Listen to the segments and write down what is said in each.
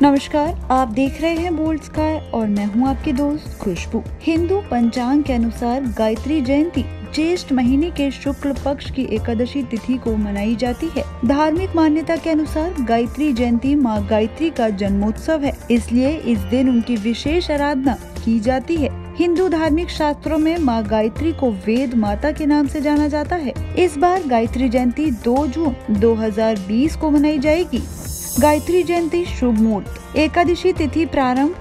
नमस्कार, आप देख रहे हैं बोल्डस्का और मैं हूं आपकी दोस्त खुशबू। हिंदू पंचांग के अनुसार गायत्री जयंती ज्येष्ठ महीने के शुक्ल पक्ष की एकादशी तिथि को मनाई जाती है। धार्मिक मान्यता के अनुसार गायत्री जयंती माँ गायत्री का जन्मोत्सव है, इसलिए इस दिन उनकी विशेष आराधना की जाती है। हिंदू धार्मिक शास्त्रों में माँ गायत्री को वेद माता के नाम से जाना जाता है। इस बार गायत्री जयंती 2 जून 2020 को मनाई जाएगी। गायत्री जयंती शुभ मुहूर्त एकादशी तिथि प्रारंभ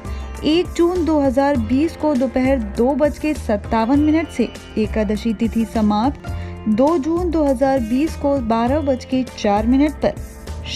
1 जून 2020 को दोपहर 2:57 से, एकादशी तिथि समाप्त 2 जून 2020 को 12:04 पर।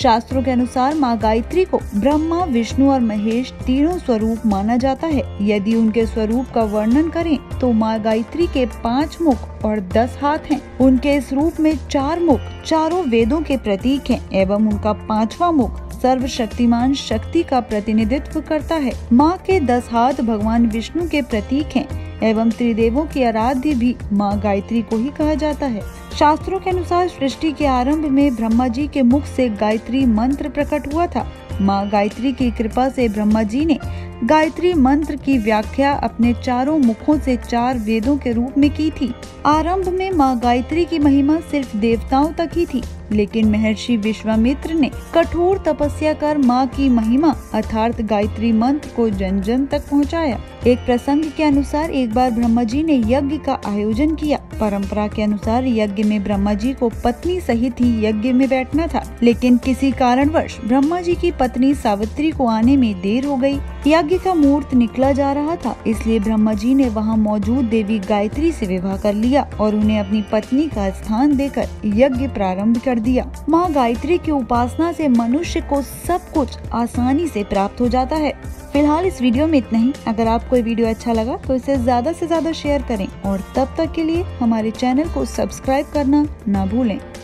शास्त्रों के अनुसार माँ गायत्री को ब्रह्मा, विष्णु और महेश तीनों स्वरूप माना जाता है। यदि उनके स्वरूप का वर्णन करें तो माँ गायत्री के 5 मुख और 10 हाथ हैं। उनके इस रूप में 4 मुख चारों वेदों के प्रतीक हैं एवं उनका 5वां मुख सर्वशक्तिमान शक्ति का प्रतिनिधित्व करता है। माँ के 10 हाथ भगवान विष्णु के प्रतीक हैं एवं त्रिदेवों की आराध्य भी माँ गायत्री को ही कहा जाता है। शास्त्रों के अनुसार सृष्टि के आरंभ में ब्रह्मा जी के मुख से गायत्री मंत्र प्रकट हुआ था। माँ गायत्री की कृपा से ब्रह्मा जी ने गायत्री मंत्र की व्याख्या अपने चारों मुखों से 4 वेदों के रूप में की थी। आरंभ में माँ गायत्री की महिमा सिर्फ देवताओं तक ही थी, लेकिन महर्षि विश्वामित्र ने कठोर तपस्या कर माँ की महिमा अर्थात गायत्री मंत्र को जन जन तक पहुँचाया। एक प्रसंग के अनुसार एक बार ब्रह्मा जी ने यज्ञ का आयोजन किया। परंपरा के अनुसार यज्ञ में ब्रह्मा जी को पत्नी सहित ही यज्ञ में बैठना था, लेकिन किसी कारणवश ब्रह्मा जी की पत्नी सावित्री को आने में देर हो गई। यज्ञ का मुहूर्त निकला जा रहा था, इसलिए ब्रह्मा जी ने वहां मौजूद देवी गायत्री से विवाह कर लिया और उन्हें अपनी पत्नी का स्थान देकर यज्ञ प्रारंभ कर दिया। माँ गायत्री की उपासना से मनुष्य को सब कुछ आसानी से प्राप्त हो जाता है। फिलहाल इस वीडियो में इतना ही। अगर आपको ये वीडियो अच्छा लगा तो इसे ज्यादा से ज्यादा शेयर करें और तब तक के लिए हमारे चैनल को सब्सक्राइब करना ना भूलें।